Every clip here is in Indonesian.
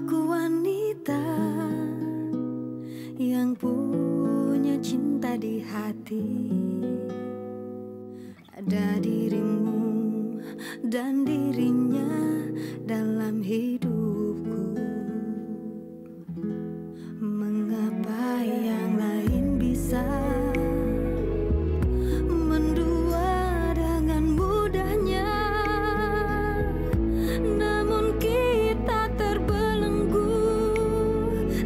Aku wanita yang punya cinta di hati. Ada dirimu dan dirinya dalam hidupku. Mengapa yang lain bisa mendua dengan mudahnya, namun kita terbelenggu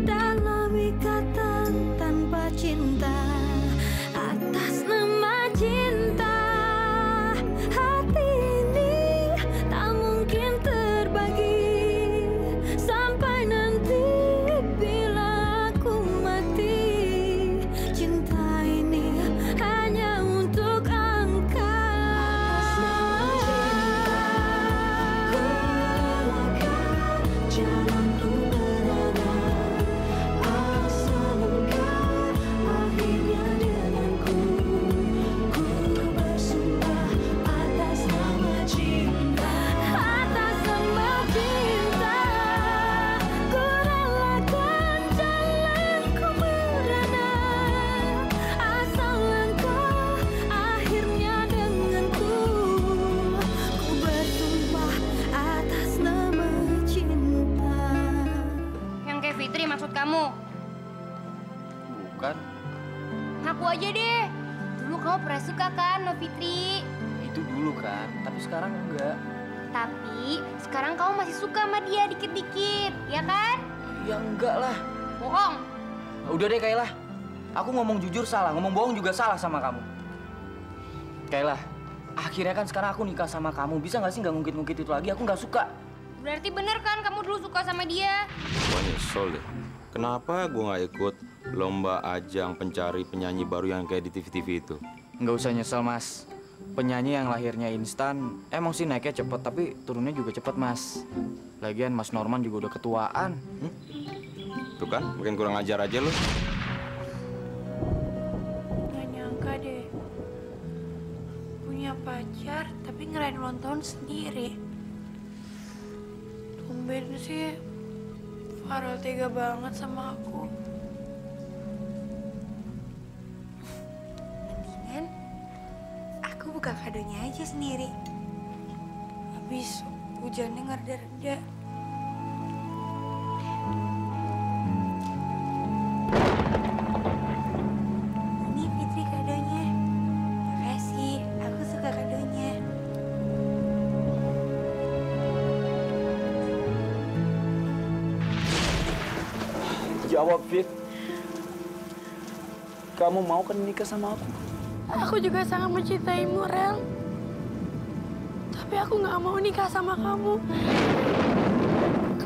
dalam ikatan tanpa cinta. Atas nama cinta, hati ini tak mungkin terbagi. Sampai nanti bila aku mati, cinta ini hanya untuk Engkau. Atas nama cinta, ku relakan jalanku berada. Asal Engkau akhirnya denganku. Ku bersumpah atas nama cinta. Atas nama cinta, ku relakan jalanku berada. Asal Engkau akhirnya denganku. Ku bersumpah atas nama cinta. Yang kayak Fitri maksud kamu? Bukan, Ngaku aja deh. Dulu kamu pernah suka kan sama Fitri? itu dulu kan, tapi sekarang enggak. Tapi sekarang kamu masih suka sama dia dikit-dikit, ya kan? Ya enggak lah. Bohong. Udah deh Kayla, aku ngomong jujur salah, ngomong bohong juga salah sama kamu. Kayla, akhirnya kan sekarang aku nikah sama kamu, bisa nggak sih nggak ngungkit-ngungkit itu lagi? Aku nggak suka. Berarti bener kan kamu dulu suka sama dia? Gua nyesel deh. Kenapa gue nggak ikut lomba ajang pencari penyanyi baru yang kayak di TV-TV itu? Nggak usah nyesel, Mas. Penyanyi yang lahirnya instan, emang sih naiknya cepet, tapi turunnya juga cepet, Mas. Lagian Mas Norman juga udah ketuaan. Tuh kan, makin kurang ajar aja lu. Gak nyangka deh, punya pacar tapi ngerayain ulang tahun sendiri. Tumben sih Farel tega banget sama aku. Mendingan aku buka kadonya aja sendiri. Habis hujannya ngereda-reda. Ini Fitri kadonya. Makasih, aku suka kadonya. Jawab, Fit. Kamu mau kan nikah sama aku? Aku juga sangat mencintaimu, Rel. Tapi aku nggak mau nikah sama kamu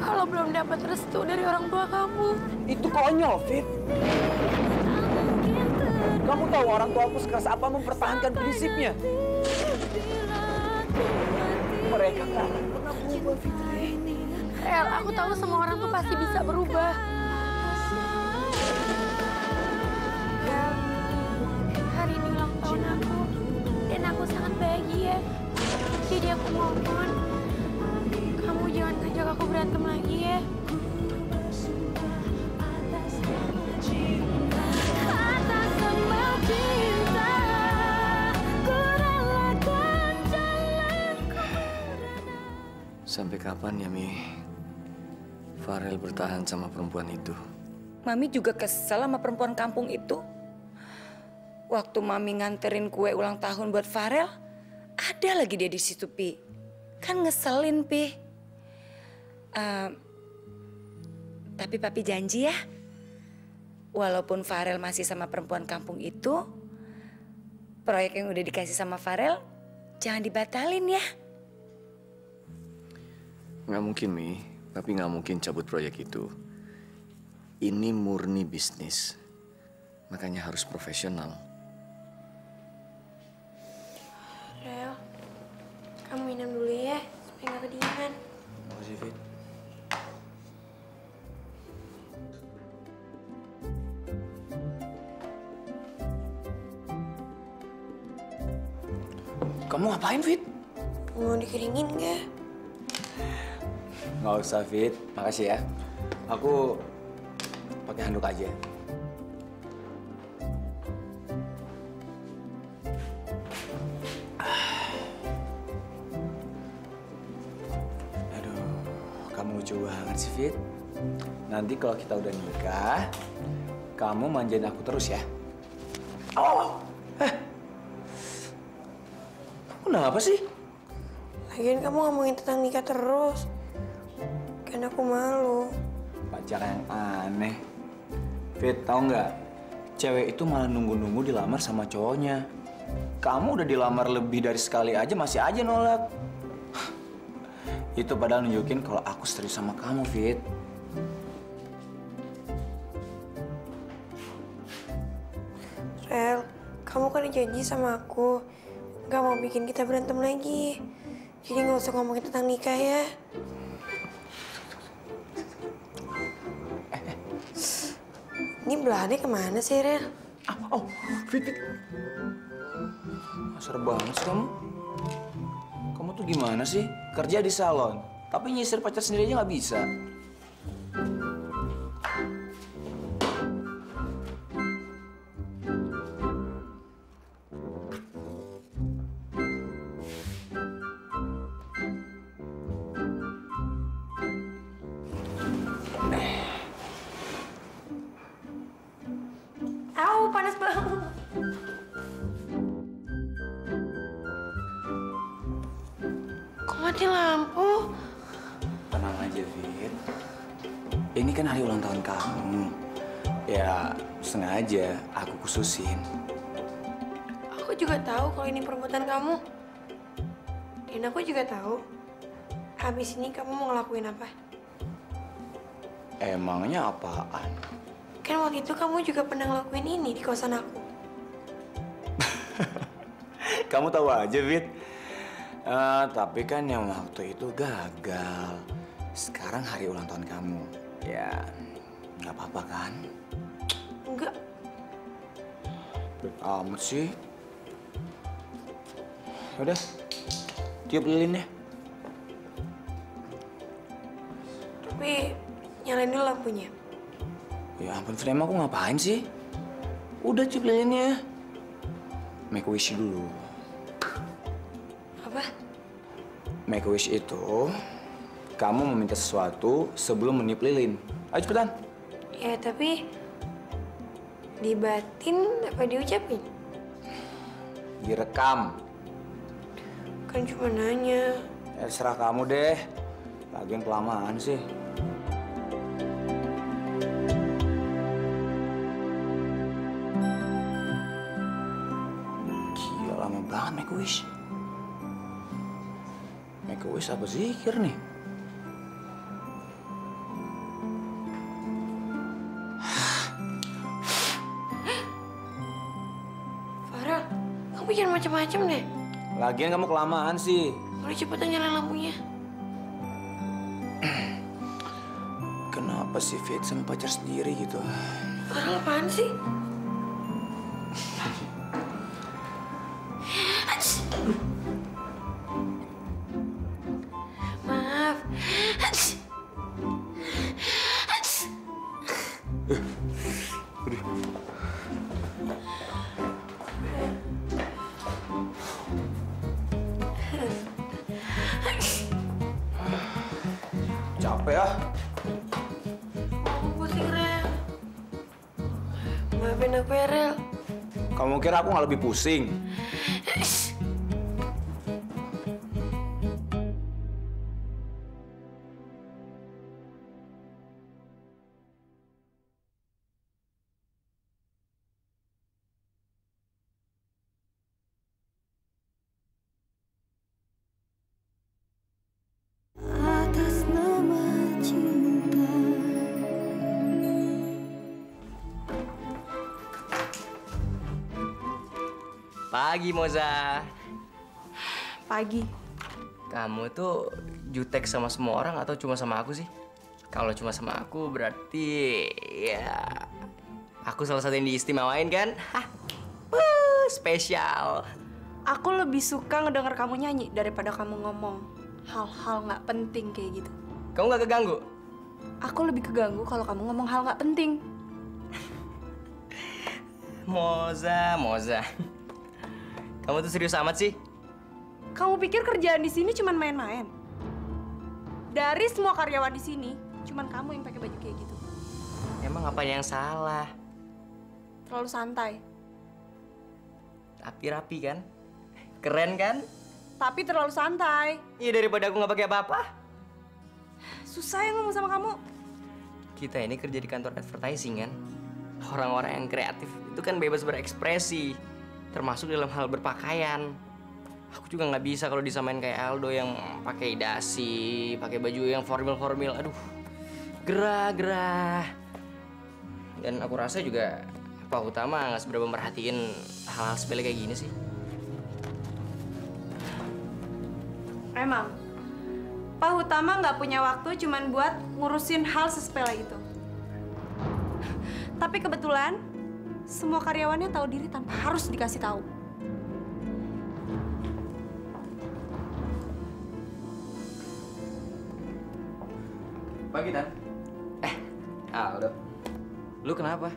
kalau belum dapat restu dari orang tua kamu. Itu konyol, Fit. Kamu tahu orang tua aku sekeras apa mempertahankan prinsipnya? Mereka nggak akan pernah berubah, Fitri. Rel, aku tahu semua orang tuh pasti bisa berubah. Rel, hari ini ulang tahun aku dan aku sangat bahagia. Jadi aku mohon, kamu jangan ngajak aku berantem lagi ya. Atas nama cinta, ku relakan jalanku berada. Sampai kapan ya, Mi? Farel bertahan sama perempuan itu. Mami juga kesel sama perempuan kampung itu. Waktu Mami nganterin kue ulang tahun buat Farel, ada lagi dia di situ, Pi. Kan ngeselin, Pi. Tapi Papi janji ya, walaupun Farel masih sama perempuan kampung itu, proyek yang udah dikasih sama Farel jangan dibatalin ya. Nggak mungkin, Mi. Papi nggak mungkin cabut proyek itu. Ini murni bisnis, makanya harus profesional. Rel, kamu minum dulu ya, supaya nggak kedinginan. Makasih, Fit. Kamu ngapain, Fit? Mau dikeringin nggak? Nggak usah, Fit. Makasih ya. Aku pakai handuk aja. Aduh, kamu lucu banget sih, Fit. Nanti kalau kita udah nikah, kamu manjain aku terus ya. Oh, kenapa sih? Lagian kamu ngomongin tentang nikah terus, kan aku malu. Pacar yang aneh. Fit, tahu nggak? Cewek itu malah nunggu-nunggu dilamar sama cowoknya. Kamu udah dilamar lebih dari sekali aja, masih aja nolak. Itu padahal nunjukin kalau aku serius sama kamu, Fit. Rel, kamu kan janji sama aku gak mau bikin kita berantem lagi. Jadi nggak usah ngomongin tentang nikah ya. Ini belahannya kemana sih, Rel? Oh, Fit. Kasar banget sih kamu. Kamu tuh gimana sih? Kerja di salon, tapi nyisir pacar sendiri aja nggak bisa. Mati lampu. Tenang aja, Fit. Ini kan hari ulang tahun kamu. Ya, sengaja aku khususin. Aku juga tahu kalau ini perbuatan kamu. Dan aku juga tahu, habis ini kamu mau ngelakuin apa. Emangnya apaan? Kan waktu itu kamu juga pernah ngelakuin ini di kosan aku. Kamu tahu aja, Fit. Tapi kan yang waktu itu gagal. Sekarang hari ulang tahun kamu. Ya, nggak apa-apa kan? Enggak. Bet amat sih. Udah, tiup lilinnya. Tapi nyalain dulu lampunya. Ya ampun, Fit, aku ngapain sih? Udah, tiup lilinnya. Make wish dulu. Make a wish itu, kamu meminta sesuatu sebelum meniup lilin. Ayo cepetan. Ya, tapi di batin apa diucapin? Direkam. Kan cuma nanya. Ya, serah kamu deh. Lagian kelamaan sih. Gila, lama banget make a wish. Wis apa zikir nih? Farah, kamu jangan macam-macam deh. Lagian kamu kelamaan sih. Udah cepetan nyalain lampunya. Kenapa sih Fit sama pacar sendiri gitu? Farah, apaan sih? Capek ya? Aku pusing, Rel. Maafin aku ya, Rel. Kamu kira aku nggak lebih pusing? Pagi, Moza. Pagi. Kamu tuh jutek sama semua orang atau cuma sama aku sih? Kalau cuma sama aku berarti ya aku salah satu yang diistimewain kan? Hah, spesial. Aku lebih suka ngedenger kamu nyanyi daripada kamu ngomong hal-hal nggak penting kayak gitu. Kamu nggak keganggu? Aku lebih keganggu kalau kamu ngomong hal nggak penting. Moza. Kamu tuh serius amat sih? Kamu pikir kerjaan di sini cuma main-main? Dari semua karyawan di sini, cuma kamu yang pakai baju kayak gitu. Emang apa yang salah? Terlalu santai. Tapi rapi kan? Keren kan? Tapi terlalu santai. Iya, daripada aku nggak pakai apa-apa. Susah ya ngomong sama kamu. Kita ini kerja di kantor advertising kan? Orang-orang yang kreatif itu kan bebas berekspresi, termasuk dalam hal berpakaian. Aku juga nggak bisa kalau disamain kayak Aldo yang pakai dasi, pakai baju yang formal-formal. Aduh, gerah-gerah. Dan aku rasa juga Pak Utama nggak seberapa merhatiin hal-hal sepele kayak gini sih. Emang, Pak Utama nggak punya waktu cuman buat ngurusin hal sesepele itu. Tapi kebetulan, semua karyawannya tahu diri tanpa harus dikasih tahu. Pagi, Tan. Aldo. Lu kenapa?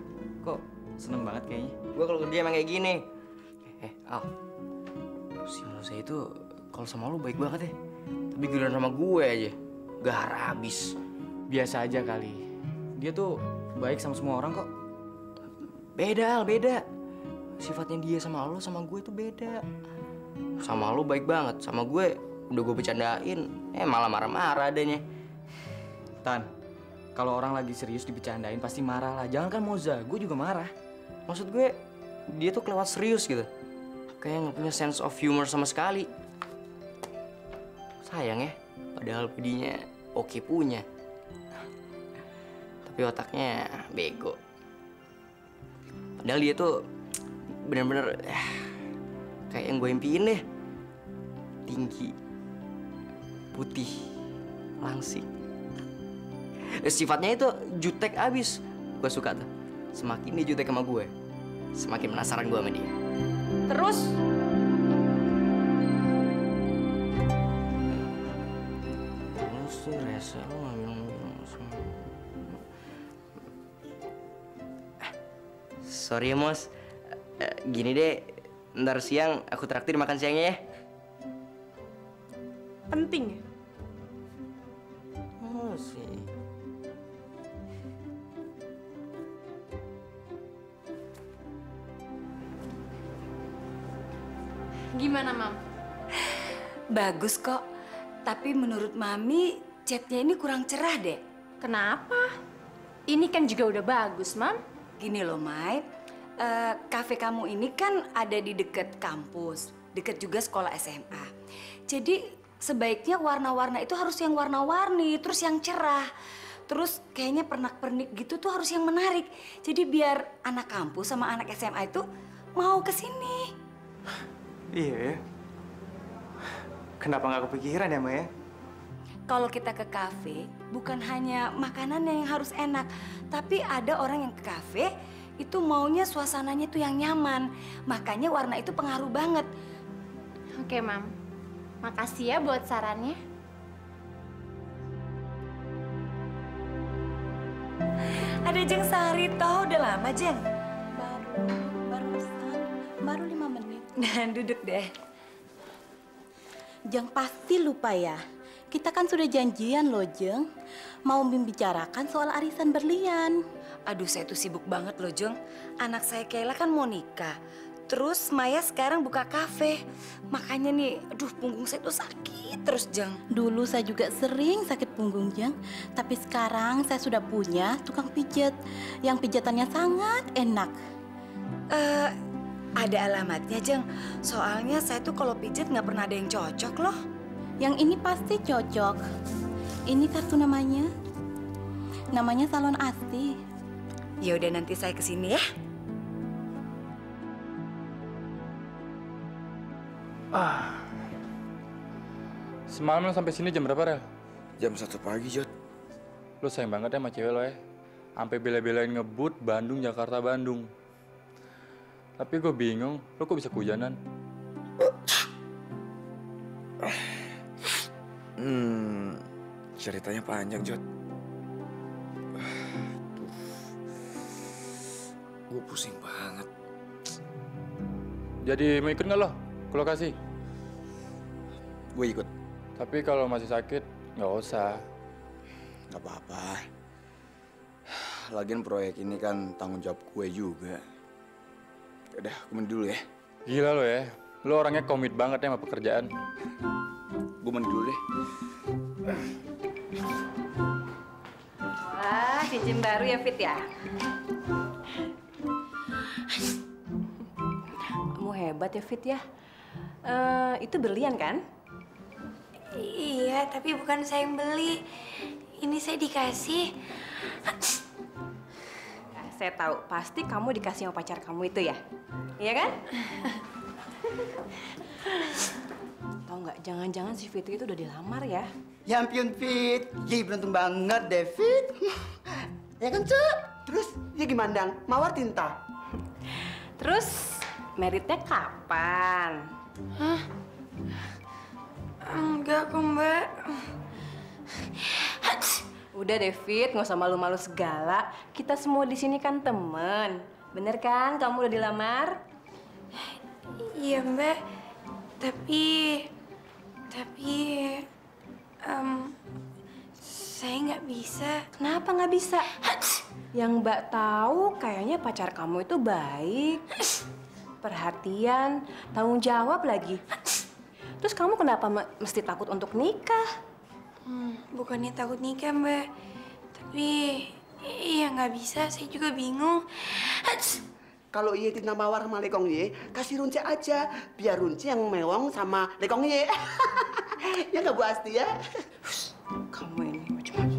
Kok seneng banget kayaknya? Gua kalau kerja emang kayak gini. Al. Si Moza itu kalau sama lu baik banget ya. Tapi giliran sama gue aja. Gara habis. Biasa aja kali. Dia tuh baik sama semua orang kok. Beda, Al. Beda. Sifatnya dia sama lu sama gue tuh beda. Sama lu baik banget. Sama gue udah gue bercandain. Malah marah-marah adanya. Tan, kalau orang lagi serius dibecandain pasti marah lah. Jangan kan Moza, gue juga marah. Maksud gue, dia tuh kelewat serius gitu. Kayak nggak punya sense of humor sama sekali. Sayang ya, padahal bodinya oke punya. Tapi otaknya bego. Padahal dia tuh bener-bener kayak yang gue impiin deh. Tinggi, putih, langsing. Sifatnya itu jutek abis. Gue suka tuh. Semakin dia jutek sama gue, semakin penasaran gue sama dia. Terus? Sorry ya, Mos. Gini deh, ntar siang aku traktir makan siangnya ya. Penting ya? Gimana, Mam? Bagus kok. Tapi menurut Mami, catnya ini kurang cerah deh. Kenapa? Ini kan juga udah bagus, Mam. Gini loh, Mai. Kafe kamu ini kan ada di dekat kampus. Dekat juga sekolah SMA. Jadi sebaiknya warna-warna itu harus yang warna-warni, terus yang cerah. Terus kayaknya pernak-pernik gitu tuh harus yang menarik. Jadi biar anak kampus sama anak SMA itu mau ke sini. Iya ya. Kenapa nggak kepikiran ya, Maya? Kalau kita ke kafe, bukan hanya makanan yang harus enak. Tapi ada orang yang ke kafe, itu maunya suasananya tuh yang nyaman. Makanya warna itu pengaruh banget. Oke, Mam. Makasih ya buat sarannya. Ada Jeng Sari, toh udah lama, Jeng? Baru 5 menit. Nah, duduk deh. Jeng pasti lupa ya. Kita kan sudah janjian loh, Jeng. Mau membicarakan soal arisan berlian. Aduh, saya tuh sibuk banget loh, Jeng. Anak saya Kayla kan mau nikah. Terus Maya sekarang buka kafe. Makanya nih, aduh punggung saya tuh sakit terus, Jeng. Dulu saya juga sering sakit punggung, Jeng. Tapi sekarang saya sudah punya tukang pijat. Yang pijatannya sangat enak. Ada alamatnya, Jeng. Soalnya saya tuh kalau pijat nggak pernah ada yang cocok loh. Yang ini pasti cocok. Ini kartu namanya. Namanya Salon Asti. Ya udah nanti saya kesini ya. Semalam lo sampai sini jam berapa, Rel? Jam 1 pagi, Jod. Lo sayang banget ya sama cewek lo ya. Sampai bela-belain ngebut Bandung, Jakarta, Bandung. Tapi gue bingung, lo kok bisa kehujanan? Ceritanya panjang, Jod. Aduh, gue pusing banget. Jadi mau ikut nggak lo ke lokasi? Gue ikut. Tapi kalau masih sakit, nggak usah. Nggak apa-apa. Lagian proyek ini kan tanggung jawab gue juga. Udah, gue mandi dulu ya. Gila lo ya. Lo orangnya komit banget ya sama pekerjaan. Gue mandi dulu deh. Wah, cincin baru ya, Fit ya? Kamu hebat ya, Fit ya? Itu berlian kan? Iya, tapi bukan saya yang beli. Ini saya dikasih. Nah, saya tahu, pasti kamu dikasih sama pacar kamu itu ya? Iya kan? Tahu nggak, jangan-jangan si Fitri itu udah dilamar ya? Ya ampun, Fit. Ya, beruntung banget deh, Fit. Ya kan, Cuk? Terus, dia gimana, Dang? Mawar tinta. Terus, meritnya kapan? Hah? Enggak kok, Mbak. Udah deh, Fit, nggak usah malu-malu segala. Kita semua di sini kan temen. Bener kan, kamu udah dilamar? Iya, Mbak. Tapi... saya nggak bisa. Kenapa nggak bisa? Yang Mbak tahu, kayaknya pacar kamu itu baik. Perhatian, tanggung jawab lagi. Terus kamu kenapa mesti takut untuk nikah? Bukannya takut nikah, Mbak. Tapi iya nggak bisa, saya juga bingung. Kalau iya tinta mawar sama lekong iya, kasih Runce aja. Biar Runce yang mewong sama lekong iya. Ya nggak, Bu Asti ya? Kamu ini macam-macam.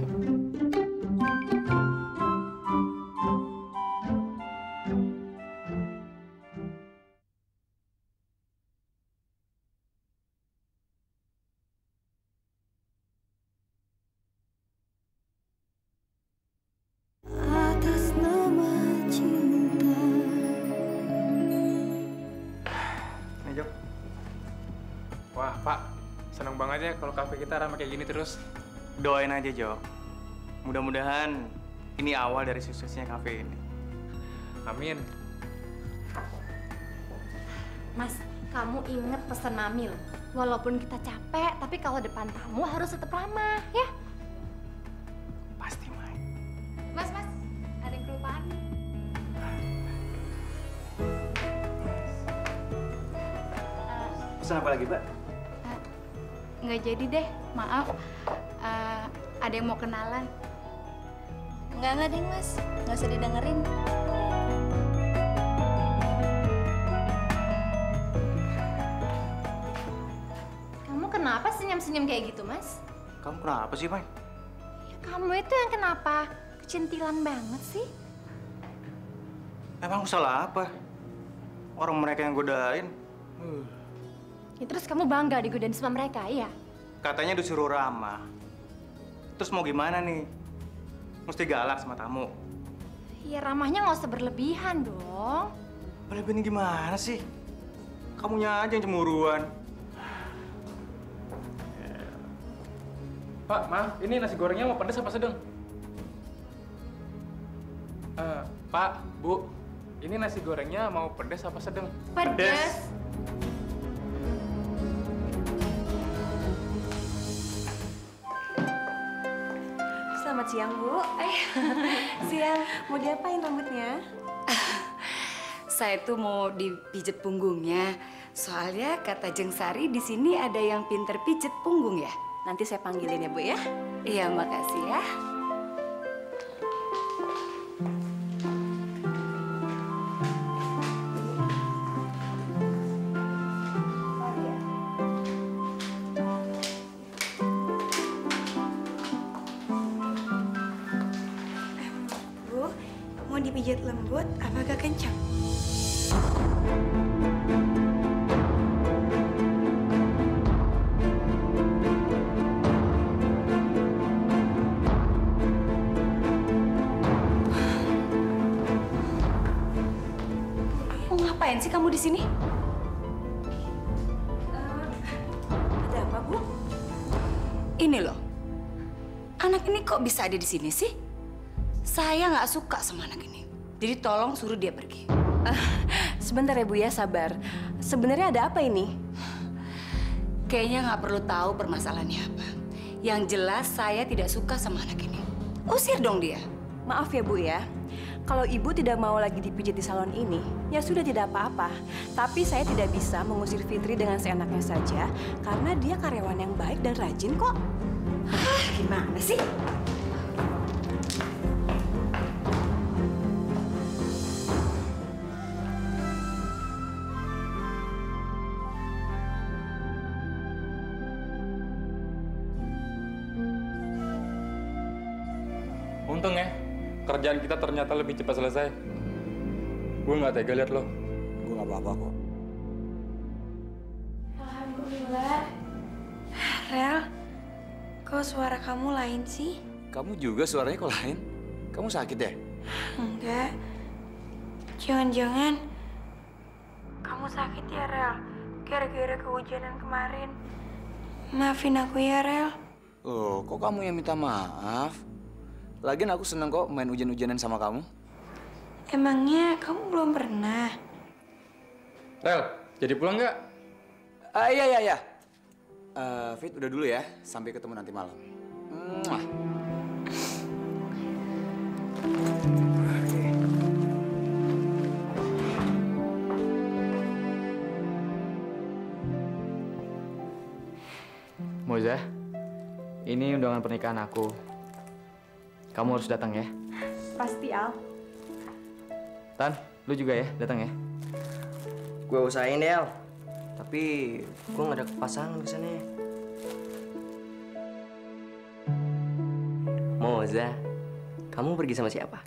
Wah, Pak, seneng banget ya kalau kafe kita ramai kayak gini terus. Doain aja, Jo. Mudah-mudahan ini awal dari suksesnya kafe ini. Amin. Mas, kamu inget pesan Mami loh. Walaupun kita capek, tapi kalau depan tamu harus tetap ramah, ya? Pasti, Mai. Mas, ada yang kelupaan nih. Pesan apa lagi, Mbak? Nggak jadi deh, maaf. Ada yang mau kenalan? Nggak deh, Mas. Nggak usah didengerin. Kamu kenapa senyum-senyum kayak gitu, Mas? Kamu kenapa sih, Mai? Ya, kamu itu yang kenapa? Kecintilan banget sih. Emang aku salah apa? Orang mereka yang godain. Ya, terus kamu bangga digodain sama mereka, iya? Katanya disuruh ramah. Terus mau gimana nih? Mesti galak sama tamu. Ya ramahnya nggak usah berlebihan dong. Berlebihan gimana sih? Kamunya aja yang cemuruan. Pak, maaf, ini nasi gorengnya mau pedas apa sedang? Pak, Bu, ini nasi gorengnya mau pedas apa sedang? Pedas. Selamat siang, Bu. Siang. Mau diapain rambutnya? Saya tuh mau dipijet punggungnya. Soalnya kata Jeng Sari di sini ada yang pinter pijet punggung ya. Nanti saya panggilin ya, Bu ya. Iya, makasih ya. Dipijat lembut, apakah kencang? Mau ngapain sih kamu di sini? Ada apa, Bu? Ini loh, Anak ini kok bisa ada di sini sih? Saya nggak suka sama anak ini. Jadi tolong suruh dia pergi. Sebentar ya Bu ya, sabar. Sebenarnya ada apa ini? Kayaknya nggak perlu tahu permasalahannya apa. Yang jelas saya tidak suka sama anak ini. Usir dong dia. Maaf ya Bu ya. Kalau Ibu tidak mau lagi dipijit di salon ini, ya sudah tidak apa-apa. Tapi saya tidak bisa mengusir Fitri dengan seenaknya saja, karena dia karyawan yang baik dan rajin kok. Hah, gimana sih? Untung ya, kerjaan kita ternyata lebih cepat selesai. Gue nggak tega lihat lo. Gue nggak apa-apa kok. Alhamdulillah. Rel, kok suara kamu lain sih? Kamu juga suaranya kok lain? Kamu sakit ya? Enggak. Jangan-jangan kamu sakit ya, Rel? Gara-gara kehujanan kemarin. Maafin aku ya, Rel. Loh, kok kamu yang minta maaf? Lagian aku seneng kok main hujan-hujanan sama kamu. Emangnya kamu belum pernah? Rel, jadi pulang nggak? Iya. Fit, udah dulu ya. Sampai ketemu nanti malam. Mwah. Moza, ini undangan pernikahan aku. Kamu harus datang ya. Pasti, Al. Tan, lu juga ya, datang ya. Gue usahain deh, Al. Tapi gue nggak ada pasangan kesana. Moza, kamu pergi sama siapa?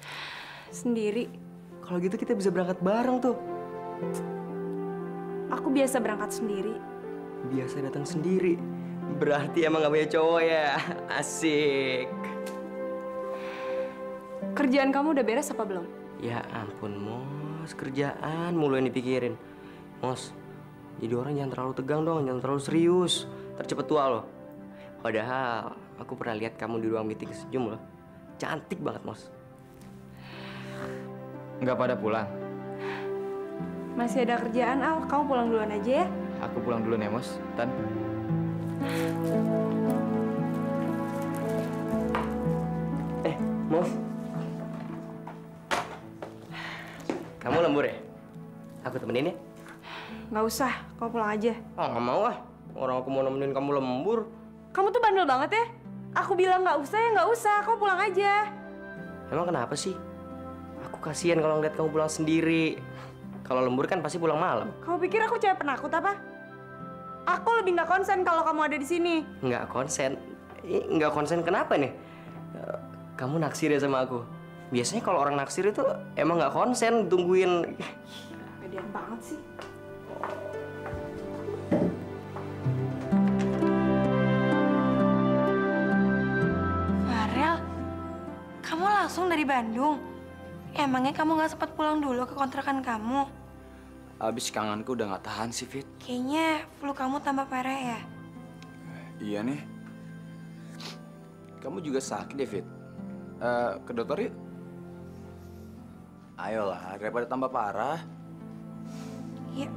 Sendiri. Kalau gitu kita bisa berangkat bareng tuh. Aku biasa berangkat sendiri. Biasa datang sendiri? Berarti emang nggak punya cowok ya? Asik. Kerjaan kamu udah beres apa belum? Ya ampun, Mos. Kerjaan mulu yang dipikirin. Mos, jadi orang jangan terlalu tegang dong. Jangan terlalu serius. Tercepat tua loh. Padahal aku pernah lihat kamu di ruang meeting sejum loh. Cantik banget, Mos. Nggak pada pulang? Masih ada kerjaan, Al. Kamu pulang duluan aja ya. Aku pulang duluan ya, Mos. Tan. Mos. Kamu lembur ya? Aku temenin ya? Nggak usah, kamu pulang aja. Oh, nggak mau ah. Orang aku mau nemenin kamu lembur. Kamu tuh bandel banget ya? Aku bilang nggak usah ya nggak usah, kamu pulang aja. Emang kenapa sih? Aku kasihan kalau ngeliat kamu pulang sendiri. Kalau lembur kan pasti pulang malam. Kamu pikir aku cewek penakut apa? Aku lebih nggak konsen kalau kamu ada di sini. Nggak konsen? Nggak konsen kenapa nih? Kamu naksir ya sama aku? Biasanya kalau orang naksir itu emang nggak konsen tungguin. Pedean banget sih. Farel, kamu langsung dari Bandung? Emangnya kamu nggak sempat pulang dulu ke kontrakan kamu? Abis kangenku udah nggak tahan sih, Fit. Kayaknya flu kamu tambah parah ya? Iya nih. Kamu juga sakit ya, Fit? Ke dokter yuk. Ayolah, daripada tambah parah. Iya.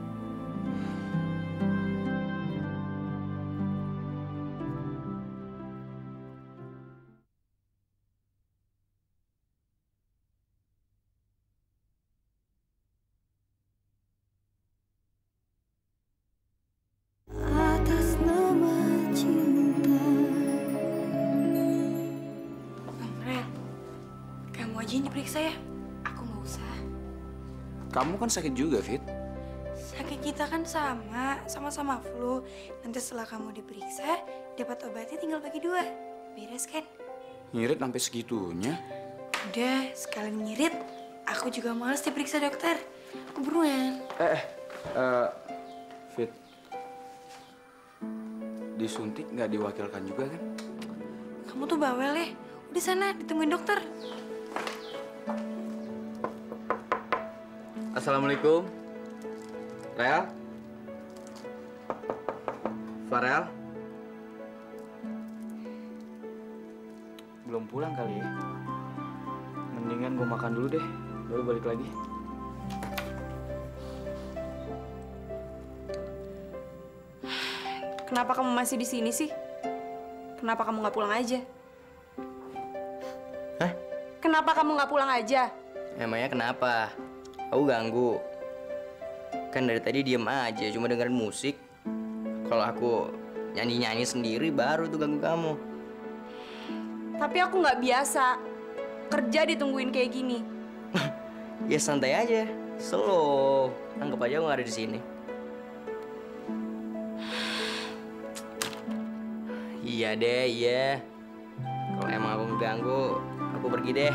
Saya, aku nggak usah. Kamu kan sakit juga, Fit. Sakit kita kan sama-sama flu. Nanti setelah kamu diperiksa, dapat obatnya tinggal bagi dua. Beres kan? Ngirit sampai segitunya? Udah, sekalian ngirit. Aku juga males diperiksa dokter. Aku buruan. Fit. Disuntik nggak diwakilkan juga kan? Kamu tuh bawel ya. Udah sana, ditungguin dokter. Assalamualaikum, Rel, Farel. belum pulang kali ya. Mendingan gue makan dulu deh, baru balik lagi. Kenapa kamu masih di sini sih? Kenapa kamu nggak pulang aja? Hah? Kenapa kamu nggak pulang aja? Emangnya kenapa? Aku ganggu. Kan dari tadi diem aja, cuma dengerin musik. Kalau aku nyanyi-nyanyi sendiri baru tuh ganggu kamu. Tapi aku nggak biasa kerja ditungguin kayak gini. Ya santai aja, slow. Anggap aja aku nggak ada di sini. Iya deh, iya. Kalau emang aku mengganggu, aku pergi deh.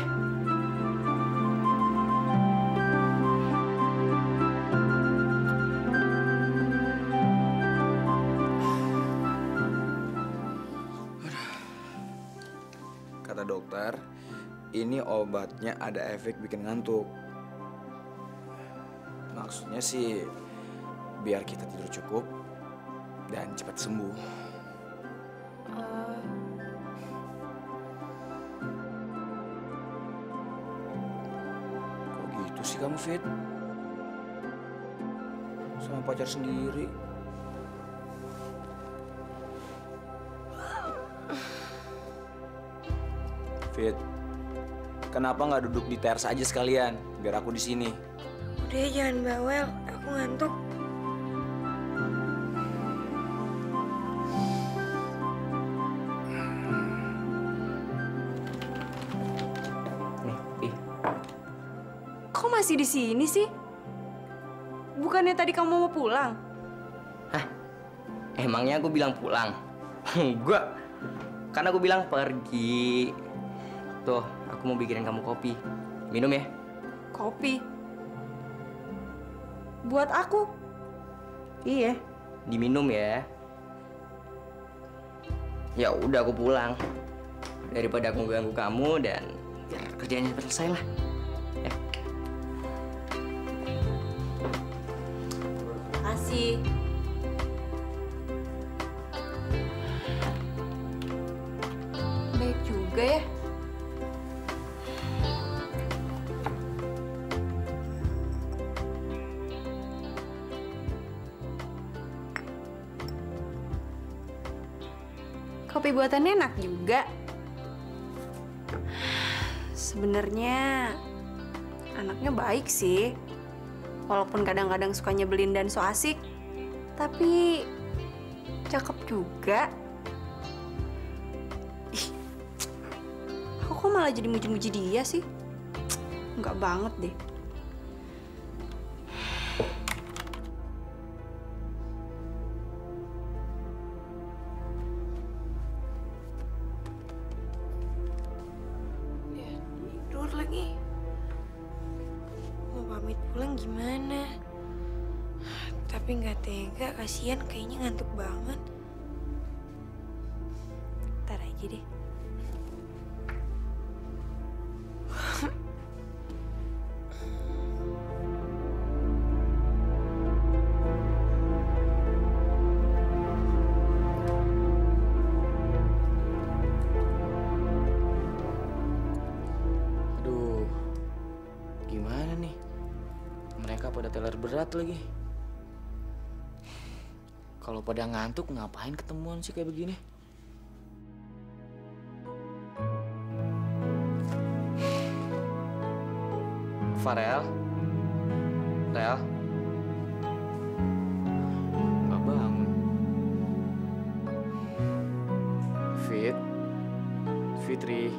Kata dokter, ini obatnya ada efek bikin ngantuk. Maksudnya sih, biar kita tidur cukup dan cepat sembuh. Sih kamu fit sama pacar sendiri. Fit, kenapa nggak duduk di teras aja sekalian biar aku di sini? Udah jangan bawel, aku ngantuk. Masih di sini sih? Bukannya tadi kamu mau pulang? Hah? Emangnya aku bilang pulang? Enggak. Karena aku bilang pergi. Tuh, aku mau bikinin kamu kopi. Minum ya? Kopi? Buat aku? Iya. Diminum ya? Ya udah aku pulang. Daripada aku ganggu kamu dan biar kerjanya selesai lah. Baik juga ya. Kopi buatannya enak juga. Sebenarnya anaknya baik sih. Walaupun kadang-kadang suka nyebelin dan so asik, tapi cakep juga. Ih, aku kok malah jadi muji-muji dia sih? Enggak banget deh. Kasian, kayaknya ngantuk banget. Ntar aja deh. Aduh, gimana nih? Mereka pada teler berat lagi. Kalau pada ngantuk, ngapain ketemuan sih kayak begini? Farel? Rel? Nggak bangun. Fit? Fitri?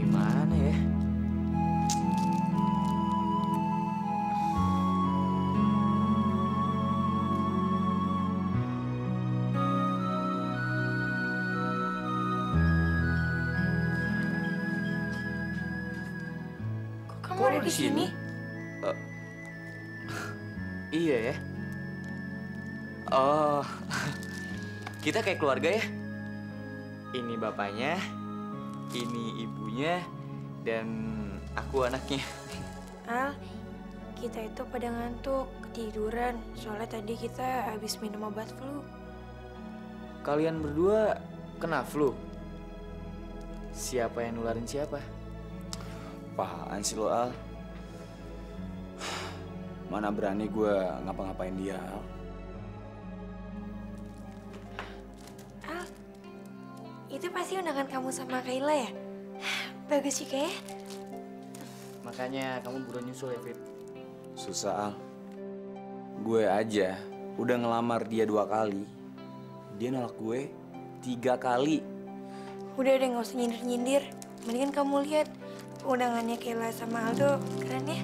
Gimana ya? Di sini? Iya ya. Oh, kita kayak keluarga ya. Ini bapaknya, ini ibunya, dan aku anaknya. Al, kita itu pada ngantuk, ketiduran. Soalnya tadi kita habis minum obat flu. Kalian berdua kena flu. Siapa yang nularin siapa? Apaan sih lo, Al? Mana berani gue ngapa-ngapain dia, Al? Al, itu pasti undangan kamu sama Kayla ya? Bagus juga ya? Makanya kamu buruan nyusul ya, Fit. Susah, Al. Gue aja udah ngelamar dia 2 kali. Dia nolak gue 3 kali. Udah nggak usah nyindir-nyindir. Mendingan kamu lihat undangannya Kayla sama Aldo. Keren ya?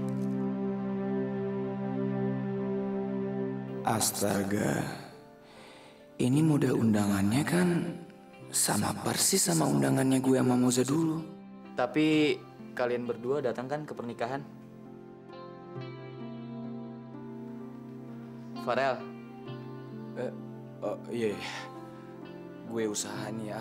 Astaga. Ini model undangannya kan sama persis sama undangannya gue sama Moza dulu. Tapi kalian berdua datang kan ke pernikahan? Farel. Iya. Gue usahain ya.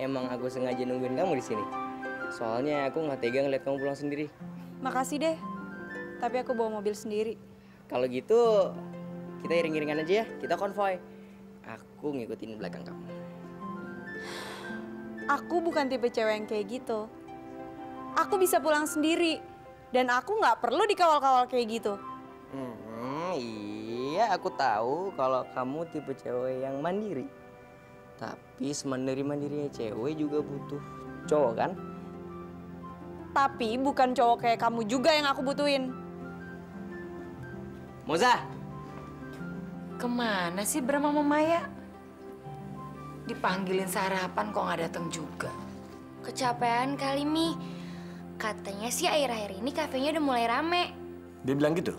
Emang aku sengaja nungguin kamu di sini. Soalnya aku nggak tega ngeliat kamu pulang sendiri. Makasih deh. Tapi aku bawa mobil sendiri. Kalau gitu kita iring-iringan aja ya. Kita konvoy. Aku ngikutin belakang kamu. Aku bukan tipe cewek yang kayak gitu. Aku bisa pulang sendiri dan aku nggak perlu dikawal-kawal kayak gitu. Iya, aku tahu kalau kamu tipe cewek yang mandiri. Tapi semandiri-mandirinya cewek juga butuh cowok kan? Tapi bukan cowok kayak kamu juga yang aku butuhin. Moza! Kemana sih Bram sama Maya? Dipanggilin sarapan kok nggak datang juga. Kecapean kali, Mi. Katanya sih akhir-akhir ini kafenya udah mulai rame. Dia bilang gitu?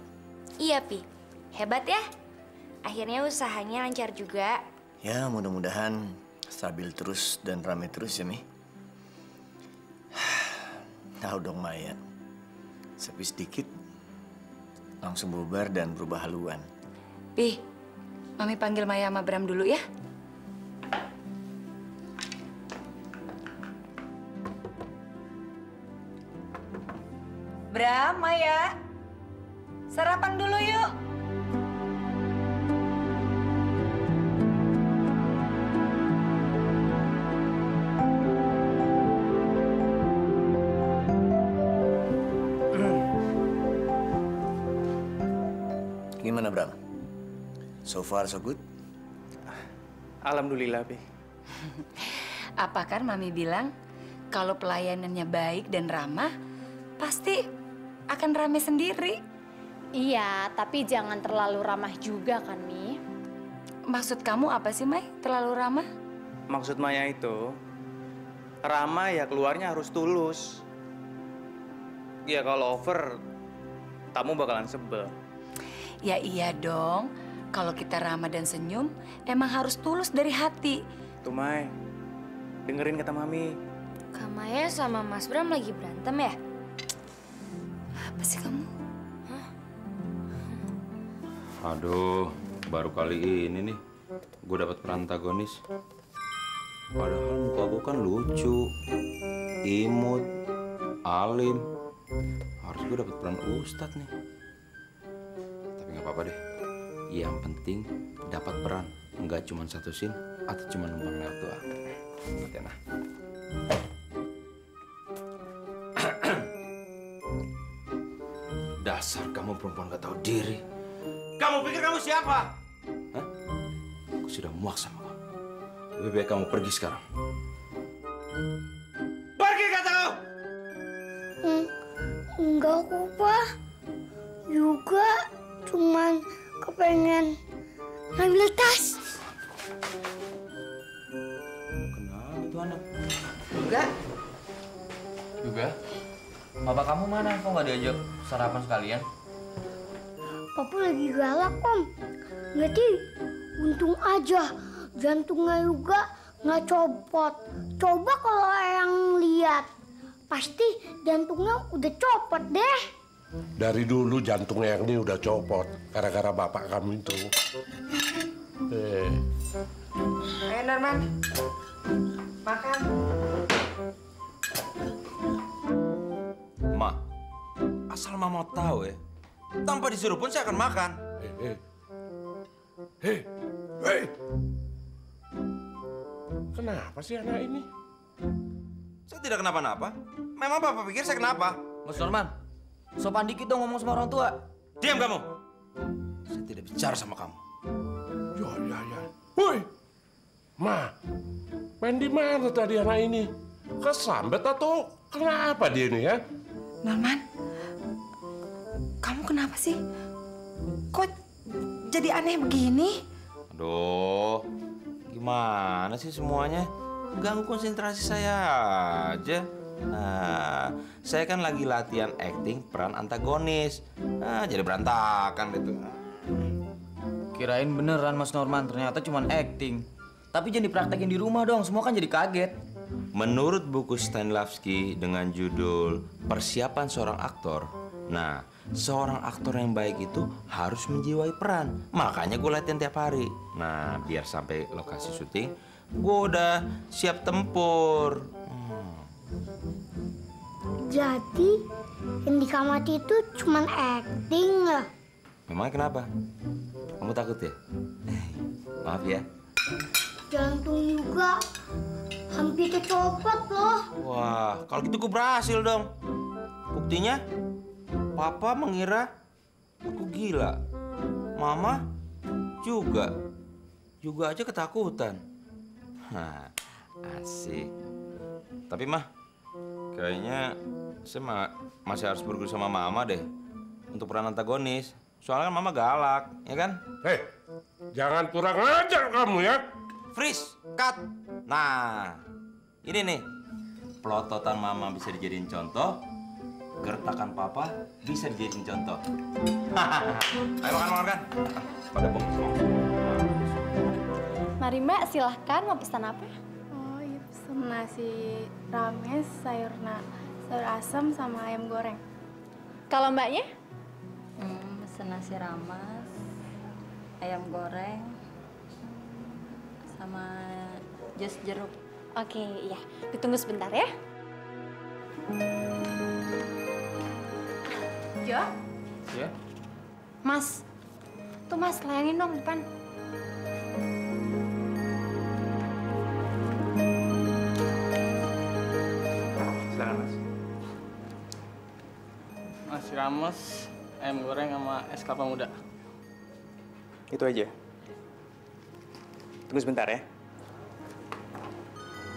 Iya, Pi. Hebat ya. Akhirnya usahanya lancar juga. Ya, mudah-mudahan stabil terus dan rame terus ya, Mi. Tahu dong, Maya. Sepi sedikit, langsung bubar dan berubah haluan. Pi, Mami panggil Maya sama Bram dulu ya. Bram, Maya, sarapan dulu yuk. Bram, so far so good. Alhamdulillah, Bi. Apakah Mami bilang kalau pelayanannya baik dan ramah, pasti akan ramai sendiri? Iya, tapi jangan terlalu ramah juga kan, Mi? Maksud kamu apa sih, Mai? Terlalu ramah? Maksud Maya itu, ramah ya keluarnya harus tulus. Ya kalau over, tamu bakalan sebel. Ya iya dong, kalau kita ramah dan senyum, emang harus tulus dari hati. Tuh, Mai, dengerin kata Mami. Kak Maya sama Mas Bram lagi berantem ya? Apa sih kamu? Hah? Aduh, baru kali ini nih, gue dapat peran antagonis. Padahal muka gue kan lucu, imut, alim. Harus gue dapat peran ustadz nih. Nggak apa-apa deh, yang penting dapat peran, nggak cuma 1 scene atau cuma numpang lewat doang. Ingat ya, nah. Dasar kamu perempuan nggak tahu diri. Kamu pikir kamu siapa? Hah? Aku sudah muak sama kamu. Lebih baik kamu pergi sekarang. Pergi kata kau! Enggak aku, Pak. Juga cuman kepengen ngambil tas. Kenapa tuh anak? Juga? Juga? Papa kamu mana? Kok nggak diajak sarapan sekalian? Papa lagi galak, Om. Berarti untung aja jantungnya juga nggak copot. Coba kalau yang lihat, pasti jantungnya udah copot deh. Dari dulu jantungnya yang ini udah copot, gara-gara bapak kamu itu. Ayo, Norman. Makan. Ma, asal Mama tahu ya, tanpa disuruh pun saya akan makan. Hei. Kenapa sih anak ini? Saya tidak kenapa-napa. Memang Bapak pikir saya kenapa? Mas Norman, sopan dikit dong ngomong sama orang tua. Diam kamu! Saya tidak bicara sama kamu. Ya. Woi! Ma, main di mana tadi anak ini? Kesambet atau kenapa dia ini ya? Norman, kamu kenapa sih? Kok jadi aneh begini? Aduh, gimana sih semuanya? Ganggu konsentrasi saya aja. Nah, saya kan lagi latihan akting peran antagonis. Nah, jadi berantakan gitu. Kirain beneran Mas Norman, ternyata cuma akting. Tapi jangan dipraktekin di rumah dong, semua kan jadi kaget. Menurut buku Stanislavski dengan judul Persiapan Seorang Aktor, nah, seorang aktor yang baik itu harus menjiwai peran. Makanya gue latihan tiap hari. Nah, biar sampai lokasi syuting, gue udah siap tempur. Jadi, yang di kamar itu cuma acting lah. Memang kenapa? Kamu takut ya? Maaf ya. Jantung juga hampir kecopot loh. Wah, kalau gitu gue berhasil dong. Buktinya, Papa mengira aku gila. Mama juga. Juga aja ketakutan. Hah, asik. Tapi Mah, kayaknya saya masih harus berguru sama Mama deh. Untuk peran antagonis. Soalnya kan Mama galak, ya kan? Hei, jangan kurang ajar kamu ya. Freeze, cut. Nah, ini nih. Pelototan Mama bisa dijadiin contoh. Gertakan Papa bisa dijadiin contoh. Ayo makan. Pada bongkong. Mari Mbak, silahkan. Mau pesan apa? Oh, iya pesan nasi rames, sayur asam sama ayam goreng. Kalau Mbaknya? Pesan nasi rames, ayam goreng, sama jus jeruk. Oke, iya. Ditunggu sebentar ya. Jo? Ya? Mas. Tuh Mas, layangin dong depan. Silahkan Mas. Nasi rames, ayam goreng sama es kelapa muda. Itu aja. Tunggu sebentar ya.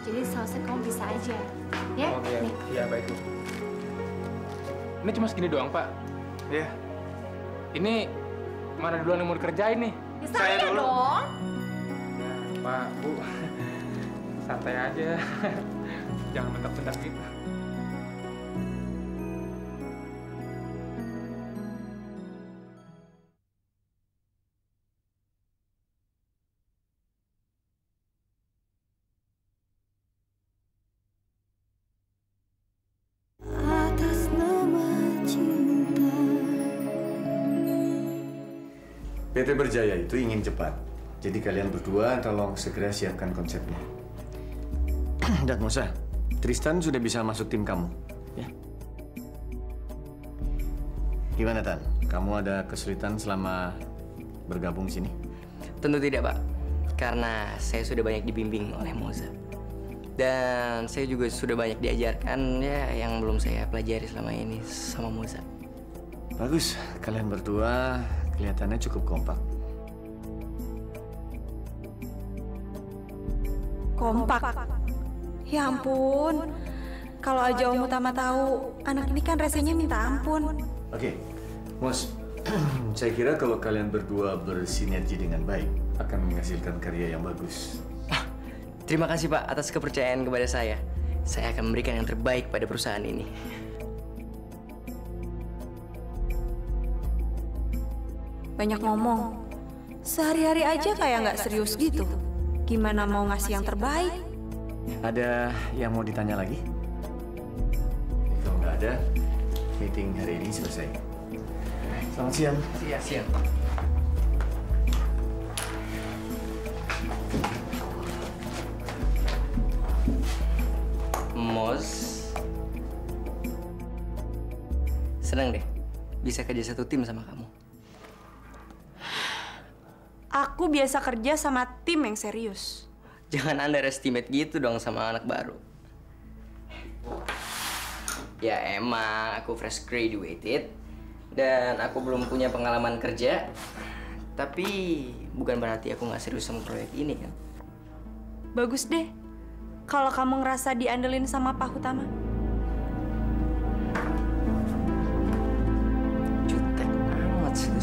Jadi sausnya kamu bisa aja, ya? Oke, iya baik. Ini cuma segini doang, Pak. Iya. Ini mana duluan yang mau dikerjain nih? Saya dulu. Dong. Ya, Pak, Bu. Santai aja. Jangan bentak-bentak kita. PT Berjaya itu ingin cepat, jadi kalian berdua tolong segera siapkan konsepnya. Dan Musa, Tristan sudah bisa masuk tim kamu, ya? Gimana Tan? Kamu ada kesulitan selama bergabung sini? Tentu tidak Pak, karena saya sudah banyak dibimbing oleh Musa, dan saya juga sudah banyak diajarkan ya yang belum saya pelajari selama ini sama Musa. Bagus, kalian berdua kelihatannya cukup kompak. Kompak? Ya ampun. Kalau aja Om Utama tahu, anak ini kan rasanya minta ampun. Oke, Mas. Saya kira kalau kalian berdua bersinergi dengan baik, akan menghasilkan karya yang bagus. Terima kasih Pak atas kepercayaan kepada saya. Saya akan memberikan yang terbaik pada perusahaan ini. banyak ngomong. Sehari-hari aja kayak nggak serius gitu. Gimana mau ngasih yang terbaik? Ada yang mau ditanya lagi? Kalau nggak ada, meeting hari ini selesai. Selamat siang. Siang. Mos, senang deh bisa kerja satu tim sama kamu. Aku biasa kerja sama tim yang serius. Jangan underestimate gitu dong sama anak baru. Ya emang aku fresh graduated dan aku belum punya pengalaman kerja. Tapi bukan berarti aku nggak serius sama proyek ini kan. Bagus deh kalau kamu ngerasa diandelin sama Pak Utama.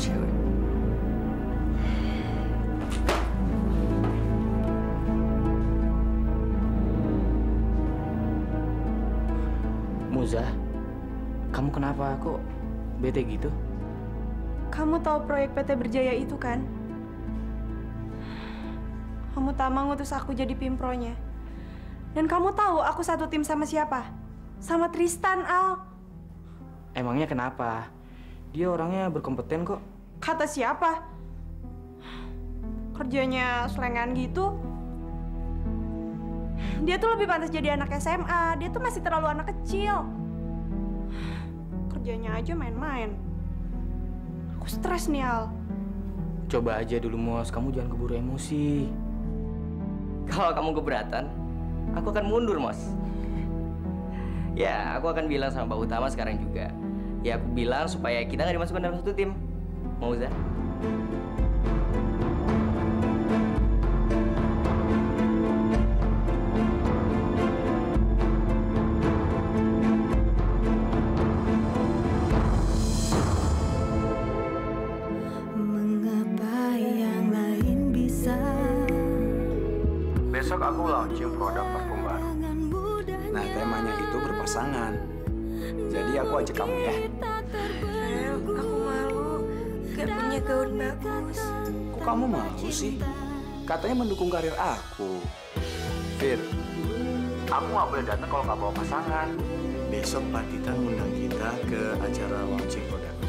Cewek. Muza, kamu kenapa kok bete gitu? Kamu tahu proyek PT Berjaya itu kan? Kamu Tama ngutus aku jadi pimpronya. Dan kamu tahu aku satu tim sama siapa? Sama Tristan, Al. Emangnya kenapa? Dia orangnya berkompeten kok. Kata siapa? Kerjanya selengan gitu. Dia tuh lebih pantas jadi anak SMA. Dia tuh masih terlalu anak kecil. Kerjanya aja main-main. Aku stres nih, Al. Coba aja dulu, Mos. Kamu jangan keburu emosi. Kalau kamu keberatan, aku akan mundur, Mos. Ya, aku akan bilang sama Mbak Utama sekarang juga. Ya, aku bilang supaya kita nggak dimasukkan dalam satu tim. Mau Zah? Mengapa yang lain bisa? Besok aku launching produk parfum baru. Nah, temanya itu berpasangan. Jadi aku ajak kamu ya. Punya gaun bagus. Kok kamu mau sih? Katanya mendukung karir aku. Fir, aku nggak boleh datang kalau nggak bawa pasangan. Besok Pak Titan undang kita ke acara launching produk.